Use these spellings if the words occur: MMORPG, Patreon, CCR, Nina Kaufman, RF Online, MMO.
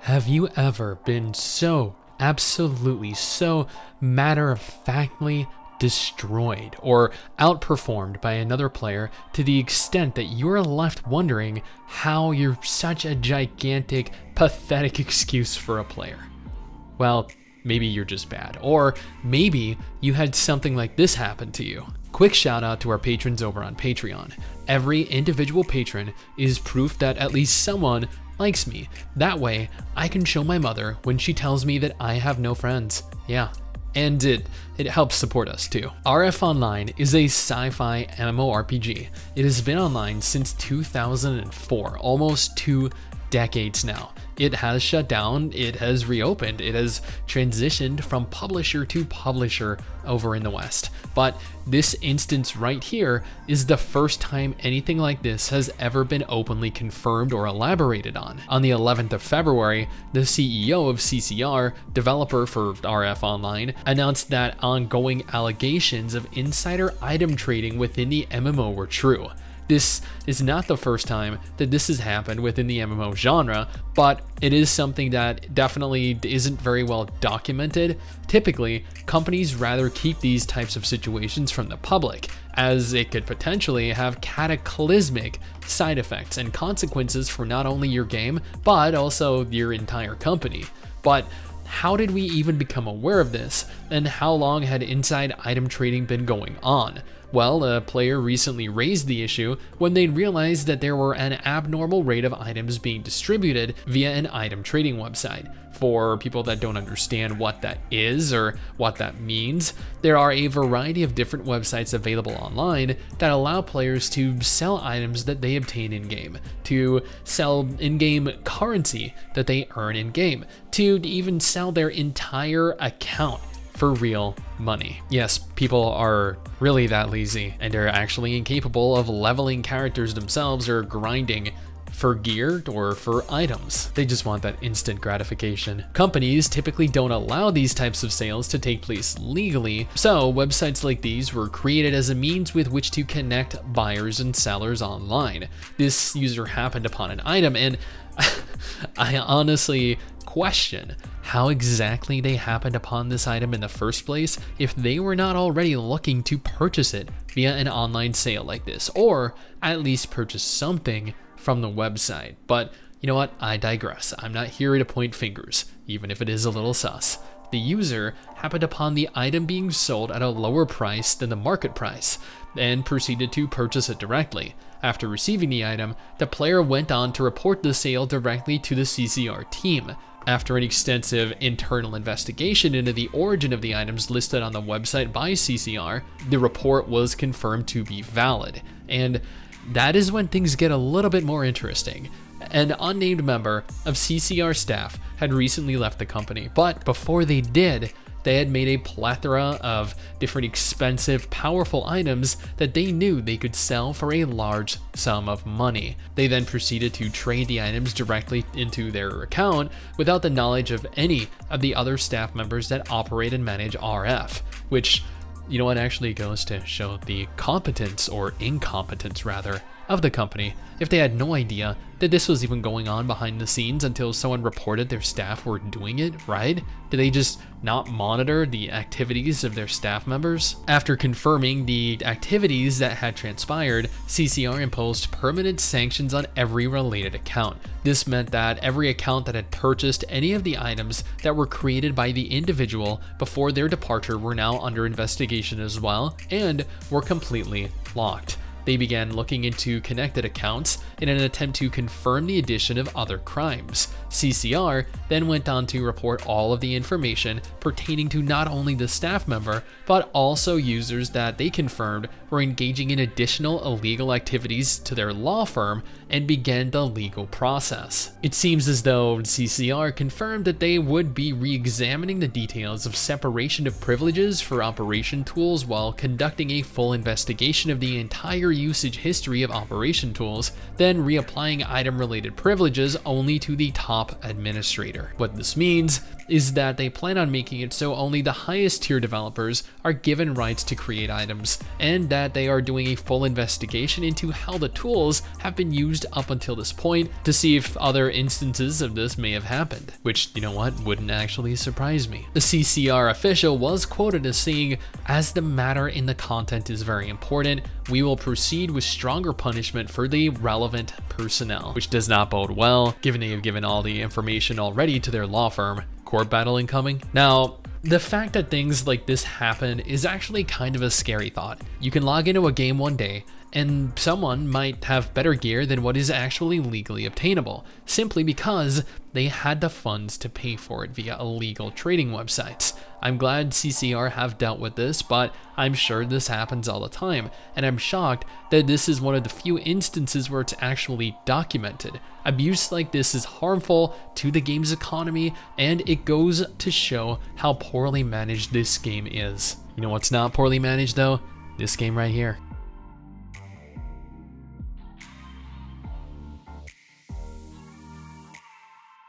Have you ever been so absolutely so matter-of-factly destroyed or outperformed by another player to the extent that you're left wondering how you're such a gigantic, pathetic excuse for a player? Well, maybe you're just bad, or maybe you had something like this happen to you. Quick shout out to our patrons over on Patreon. Every individual patron is proof that at least someone likes me. That way, I can show my mother when she tells me that I have no friends. Yeah, and it helps support us too. RF Online is a sci-fi MMORPG. It has been online since 2004, almost 2 decades now. It has shut down, it has reopened, it has transitioned from publisher to publisher over in the West. But this instance right here is the first time anything like this has ever been openly confirmed or elaborated on. On the 11th of February, the CEO of CCR, developer for RF Online, announced that ongoing allegations of insider item trading within the MMO were true. This is not the first time that this has happened within the MMO genre, but it is something that definitely isn't very well documented. Typically, companies rather keep these types of situations from the public, as it could potentially have cataclysmic side effects and consequences for not only your game, but also your entire company. But how did we even become aware of this, and how long had inside item trading been going on? Well, a player recently raised the issue when they realized that there were an abnormal rate of items being distributed via an item trading website. For people that don't understand what that is or what that means, there are a variety of different websites available online that allow players to sell items that they obtain in-game, to sell in-game currency that they earn in-game, to even sell their entire account for real money. Yes, people are really that lazy and are actually incapable of leveling characters themselves or grinding for gear or for items. They just want that instant gratification. Companies typically don't allow these types of sales to take place legally, so websites like these were created as a means with which to connect buyers and sellers online. This user happened upon an item, and I honestly question how exactly they happened upon this item in the first place if they were not already looking to purchase it via an online sale like this, or at least purchase something from the website. But you know what? I digress. I'm not here to point fingers, even if it is a little sus. The user happened upon the item being sold at a lower price than the market price and proceeded to purchase it directly. After receiving the item, the player went on to report the sale directly to the CCR team. After an extensive internal investigation into the origin of the items listed on the website by CCR, the report was confirmed to be valid. And that is when things get a little bit more interesting. An unnamed member of CCR staff had recently left the company, but before they did, they had made a plethora of different expensive, powerful items that they knew they could sell for a large sum of money. They then proceeded to trade the items directly into their account without the knowledge of any of the other staff members that operate and manage RF, which, you know what, actually goes to show the competence, or incompetence rather, of the company, if they had no idea that this was even going on behind the scenes until someone reported their staff were doing it, right? Did they just not monitor the activities of their staff members? After confirming the activities that had transpired, CCR imposed permanent sanctions on every related account. This meant that every account that had purchased any of the items that were created by the individual before their departure were now under investigation as well, and were completely locked. They began looking into connected accounts in an attempt to confirm the addition of other crimes. CCR then went on to report all of the information pertaining to not only the staff member, but also users that they confirmed were engaging in additional illegal activities to their law firm, and began the legal process. It seems as though CCR confirmed that they would be re-examining the details of separation of privileges for operation tools while conducting a full investigation of the entire usage history of operation tools, then reapplying item-related privileges only to the top top administrator. What this means is that they plan on making it so only the highest tier developers are given rights to create items, and that they are doing a full investigation into how the tools have been used up until this point to see if other instances of this may have happened, which, you know what, wouldn't actually surprise me. The CCR official was quoted as saying, "As the matter in the content is very important, we will proceed with stronger punishment for the relevant personnel," which does not bode well, given they have given all the information already to their law firm. Court battle incoming. Now, the fact that things like this happen is actually kind of a scary thought. You can log into a game one day, and someone might have better gear than what is actually legally obtainable, simply because they had the funds to pay for it via illegal trading websites. I'm glad CCR have dealt with this, but I'm sure this happens all the time, and I'm shocked that this is one of the few instances where it's actually documented. Abuse like this is harmful to the game's economy, and it goes to show how poorly managed this game is. You know what's not poorly managed though? This game right here.